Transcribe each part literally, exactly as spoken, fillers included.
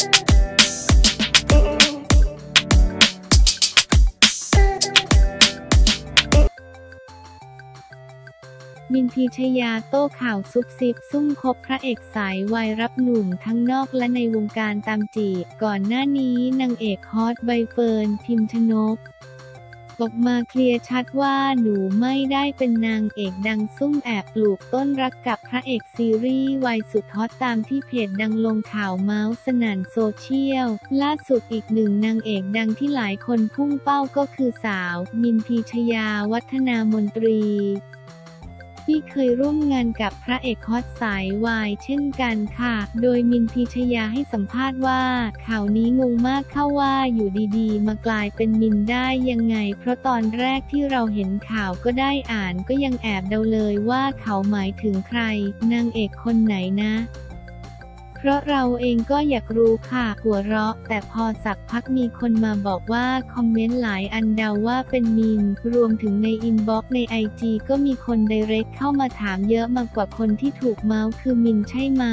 มินพีชยาโต้ข่าวซุบซิบซุ่มคบพระเอกสายวายรับหนุ่มทั้งนอกและในวงการตามจีบก่อนหน้านี้นางเอกฮอตใบเฟิร์นพิมชนกออกมาเคลียร์ชัดว่าหนูไม่ได้เป็นนางเอกดังซุ่มแอบปลูกต้นรักกับพระเอกซีรีส์วายสุดฮอตตามที่เพจดังลงข่าวเมาส์สนั่นโซเชียลล่าสุดอีกหนึ่งนางเอกดังที่หลายคนพุ่งเป้าก็คือสาวมินพีชยาวัฒนามนตรีที่เคยร่วมงานกับพระเอกฮอตสายวายเช่นกันค่ะโดยมินพีชยาให้สัมภาษณ์ว่าข่าวนี้งงมากเข้าว่าอยู่ดีๆมากลายเป็นมินได้ยังไงเพราะตอนแรกที่เราเห็นข่าวก็ได้อ่านก็ยังแอบเดาเลยว่าเขาหมายถึงใครนางเอกคนไหนนะเพราะเราเองก็อยากรู้ค่ะหัวเราะแต่พอสักพักมีคนมาบอกว่าคอมเมนต์หลายอันเดาว่าเป็นมินรวมถึงในอินบ็อกซ์ในไอจีก็มีคนไดเรกเข้ามาถามเยอะมากกว่าคนที่ถูกเมาส์คือมินใช่ไหม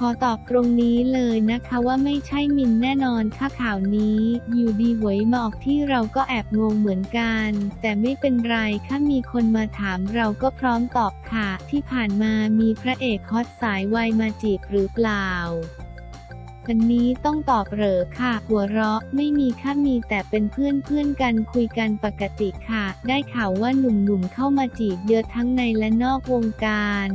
ขอตอบตรงนี้เลยนะคะว่าไม่ใช่มินแน่นอนค่ะข่าวนี้อยู่ดีหวยมาออกที่เราก็แอบงงเหมือนกันแต่ไม่เป็นไรค่ะมีคนมาถามเราก็พร้อมตอบค่ะที่ผ่านมามีพระเอกฮอตสายวายมาจีบหรือเปล่าวันนี้ต้องตอบเหรอค่ะหัวเราะไม่มีค่ะมีแต่เป็นเพื่อนเพื่อนกันคุยกันปกติค่ะได้ข่าวว่าหนุ่มๆเข้ามาจีบเยอะทั้งในและนอกวงการ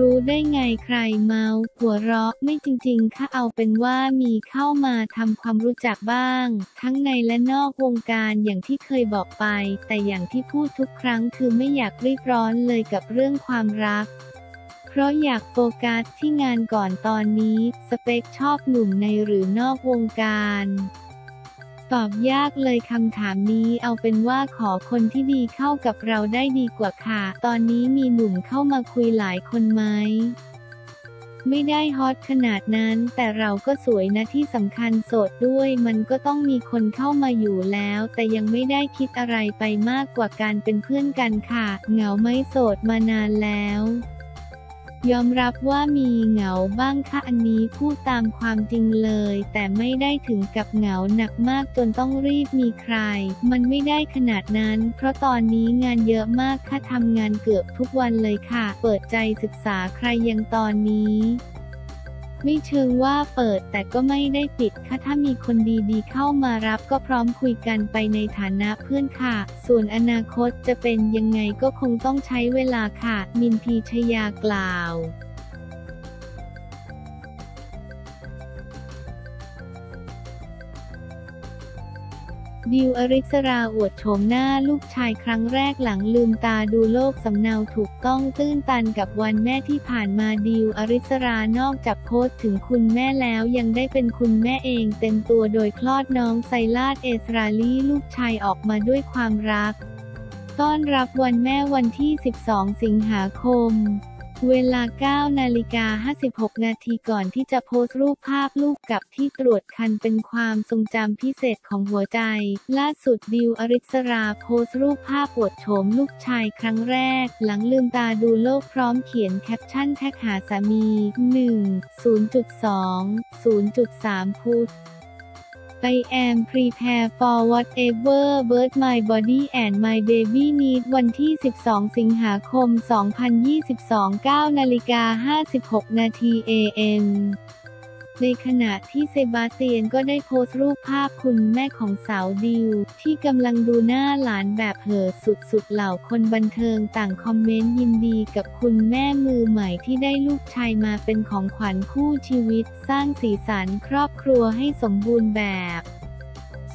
รู้ได้ไงใครเมาหัวเราะไม่จริงๆค่ะเอาเป็นว่ามีเข้ามาทำความรู้จักบ้างทั้งในและนอกวงการอย่างที่เคยบอกไปแต่อย่างที่พูดทุกครั้งคือไม่อยากรีบร้อนเลยกับเรื่องความรักเพราะอยากโฟกัสที่งานก่อนตอนนี้สเปคชอบหนุ่มในหรือนอกวงการตอบยากเลยคำถามนี้เอาเป็นว่าขอคนที่ดีเข้ากับเราได้ดีกว่าค่ะตอนนี้มีหนุ่มเข้ามาคุยหลายคนไหมไม่ได้ฮอตขนาดนั้นแต่เราก็สวยนะที่สำคัญโสดด้วยมันก็ต้องมีคนเข้ามาอยู่แล้วแต่ยังไม่ได้คิดอะไรไปมากกว่าการเป็นเพื่อนกันค่ะเหงาไม่โสดมานานแล้วยอมรับว่ามีเหงาบ้างค่ะอันนี้พูดตามความจริงเลยแต่ไม่ได้ถึงกับเหงาหนักมากจนต้องรีบมีใครมันไม่ได้ขนาดนั้นเพราะตอนนี้งานเยอะมากค่ะทำงานเกือบทุกวันเลยค่ะเปิดใจศึกษาใครยังตอนนี้ไม่เชิงว่าเปิดแต่ก็ไม่ได้ปิดค่ะถ้ามีคนดีๆเข้ามารับก็พร้อมคุยกันไปในฐานะเพื่อนค่ะส่วนอนาคตจะเป็นยังไงก็คงต้องใช้เวลาค่ะมินพีชยากล่าวดิว อริศราอวดโฉมหน้าลูกชายครั้งแรกหลังลืมตาดูโลกสำเนาถูกต้องตื้นตันกับวันแม่ที่ผ่านมาดิว อริศรานอกจากโพสต์ถึงคุณแม่แล้วยังได้เป็นคุณแม่เองเต็มตัวโดยคลอดน้องไซลาดเอสราลีลูกชายออกมาด้วยความรักต้อนรับวันแม่วันที่สิบสองสิงหาคมเวลา เก้านาฬิกาห้าสิบหกนาทีก่อนที่จะโพสต์รูปภาพลูกกับที่ตรวจคันเป็นความทรงจำพิเศษของหัวใจล่าสุดดิว อริศราโพสต์รูปภาพอวดโฉมลูกชายครั้งแรกหลังลืมตาดูโลกพร้อมเขียนแคปชั่นแท็กหาสามี หนึ่ง ศูนย์ สอง ศูนย์ สาม พุทธI am prepare for whatever birth my body and my baby need วันที่สิบสองสิงหาคมสองพันยี่สิบสอง เก้านาฬิกาห้าสิบหกนาที เอ เอ็มในขณะที่เซบาสเตียนก็ได้โพสต์รูปภาพคุณแม่ของสาวดิวที่กำลังดูหน้าหลานแบบเห่อสุดๆเหล่าคนบันเทิงต่างคอมเมนต์ยินดีกับคุณแม่มือใหม่ที่ได้ลูกชายมาเป็นของขวัญคู่ชีวิตสร้างสีสันครอบครัวให้สมบูรณ์แบบ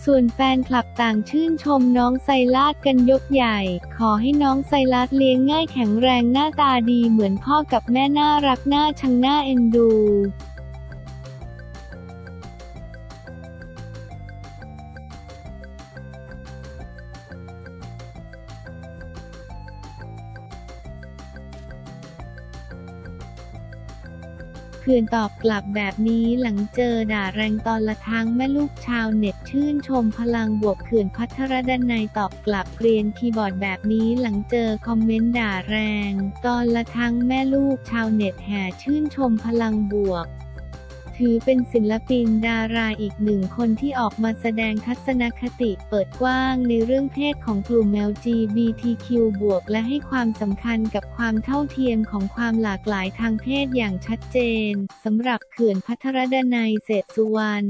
ส่วนแฟนคลับต่างชื่นชมน้องไซลาดกันยกใหญ่ขอให้น้องไซลาดเลี้ยงง่ายแข็งแรงหน้าตาดีเหมือนพ่อกับแม่น่ารักน่าชังน่าเอ็นดูเพื่อนตอบกลับแบบนี้หลังเจอด่าแรงตอนละทั้งแม่ลูกชาวเน็ตชื่นชมพลังบวกเขื่อนพัทรดนัยตอบกลับเกรียนคีย์บอร์ดแบบนี้หลังเจอคอมเมนต์ด่าแรงตอนละทั้งแม่ลูกชาวเน็ตแห่ชื่นชมพลังบวก ถือเป็นศิลปินดาราอีกหนึ่งคนที่ออกมาแสดงทัศนคติเปิดกว้างในเรื่องเพศของกลุ่ม แอล จี บี ที คิว บวกและให้ความสำคัญกับความเท่าเทียมของความหลากหลายทางเพศอย่างชัดเจนสำหรับเขื่อน ภัทรดนัย เศรษฐสุวรรณ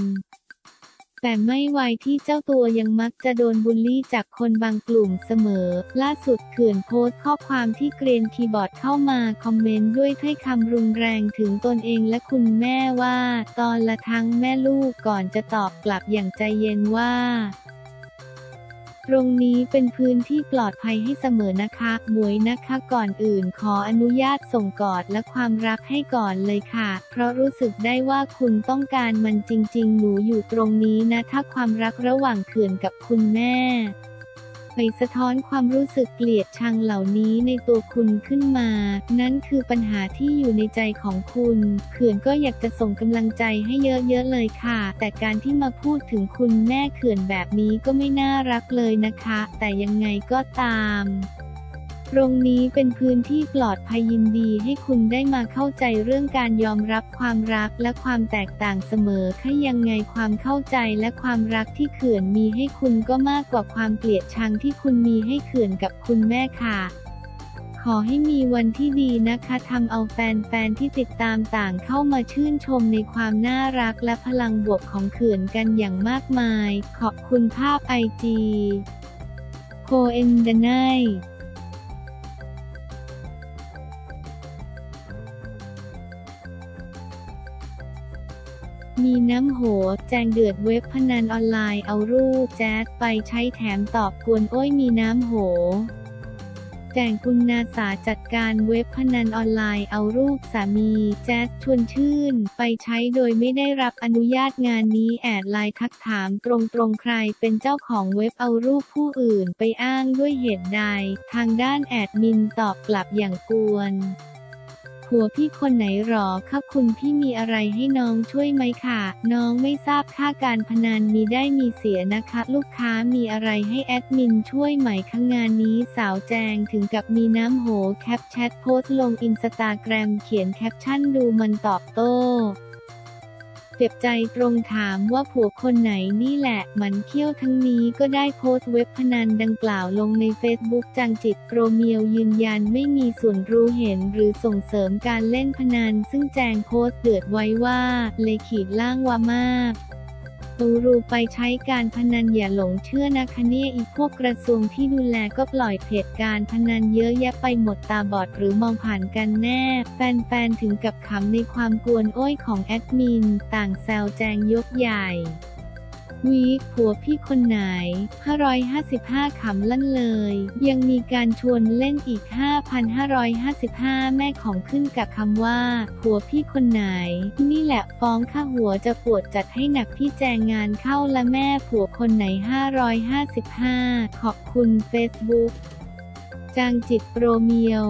แต่ไม่ไวที่เจ้าตัวยังมักจะโดนบูลลี่จากคนบางกลุ่มเสมอล่าสุดเขื่อนโพสต์ข้อความที่เกรียนคีย์บอร์ดเข้ามาคอมเมนต์ด้วยถ้อยคำรุนแรงถึงตนเองและคุณแม่ว่าตอนละทั้งแม่ลูกก่อนจะตอบกลับอย่างใจเย็นว่าตรงนี้เป็นพื้นที่ปลอดภัยให้เสมอนะคะหมวยนะคะก่อนอื่นขออนุญาตส่งกอดและความรักให้ก่อนเลยค่ะเพราะรู้สึกได้ว่าคุณต้องการมันจริงๆหนูอยู่ตรงนี้นะถ้าความรักระหว่างเขื่อนกับคุณแม่ไปสะท้อนความรู้สึกเกลียดชังเหล่านี้ในตัวคุณขึ้นมานั่นคือปัญหาที่อยู่ในใจของคุณเขื่อนก็อยากจะส่งกำลังใจให้เยอะๆเลยค่ะแต่การที่มาพูดถึงคุณแม่เขื่อนแบบนี้ก็ไม่น่ารักเลยนะคะแต่ยังไงก็ตามตรงนี้เป็นพื้นที่ปลอดภัยยินดีให้คุณได้มาเข้าใจเรื่องการยอมรับความรักและความแตกต่างเสมอค่ะยังไงความเข้าใจและความรักที่เขื่อนมีให้คุณก็มากกว่าความเกลียดชังที่คุณมีให้เขื่อนกับคุณแม่ค่ะขอให้มีวันที่ดีนะคะทำเอาแฟนๆที่ติดตามต่างเข้ามาชื่นชมในความน่ารักและพลังบวกของเขื่อนกันอย่างมากมายขอบคุณภาพ ไอ จี โคเอ็นดนายมีน้ำโหแจงเดือดเว็บพนันออนไลน์เอารูปแจ๊สไปใช้แถมตอบกวนโอ้ยมีน้ำโหแจงคุณนาสาจัดการเว็บพนันออนไลน์เอารูปสามีแจ๊สชวนชื่นไปใช้โดยไม่ได้รับอนุญาตงานนี้แอดไลน์ทักถามตรงๆใครเป็นเจ้าของเว็บเอารูปผู้อื่นไปอ้างด้วยเหตุใดทางด้านแอดมินตอบกลับอย่างกวนผัวพี่คนไหนหรอคะคุณพี่มีอะไรให้น้องช่วยไหมค่ะน้องไม่ทราบค่าการพนันมีได้มีเสียนะคะลูกค้ามีอะไรให้แอดมินช่วยไหมคะงานนี้สาวแจงถึงกับมีน้ำโหแคปแชทโพสต์ลงอินสตาแกรมเขียนแคปชั่นดูมันตอบโต้เจ็บใจตรงถามว่าผัวคนไหนนี่แหละมันเขี้ยวทั้งนี้ก็ได้โพสต์เว็บพนันดังกล่าวลงในเฟซบุ๊กจังจิตโรเมียวยืนยันไม่มีส่วนรู้เห็นหรือส่งเสริมการเล่นพนันซึ่งแจงโพสต์เดือดไว้ว่าเลยขีดล่างว่ามากตูรูไปใช้การพนันอย่าหลงเชื่อนะคะเนี่ยอีกพวกกระทรวงที่ดูแลก็ปล่อยเพจการพนันเยอะแยะไปหมดตาบอดหรือมองผ่านกันแน่แฟนๆถึงกับขำในความกวนโอ้ยของแอดมินต่างแซวแจงยกใหญ่วีคผัวพี่คนไหนห้าร้อยห้าสิบห้าขำลั่นเลยยังมีการชวนเล่นอีก ห้าพันห้าร้อยห้าสิบห้า แม่ของขึ้นกับคำว่าผัวพี่คนไหนนี่แหละฟ้องข้าหัวจะปวดจัดให้หนักพี่แจงงานเข้าและแม่ผัวคนไหนห้าร้อยห้าสิบห้าขอบคุณเฟซบุ๊กจางจิตโปรเมียว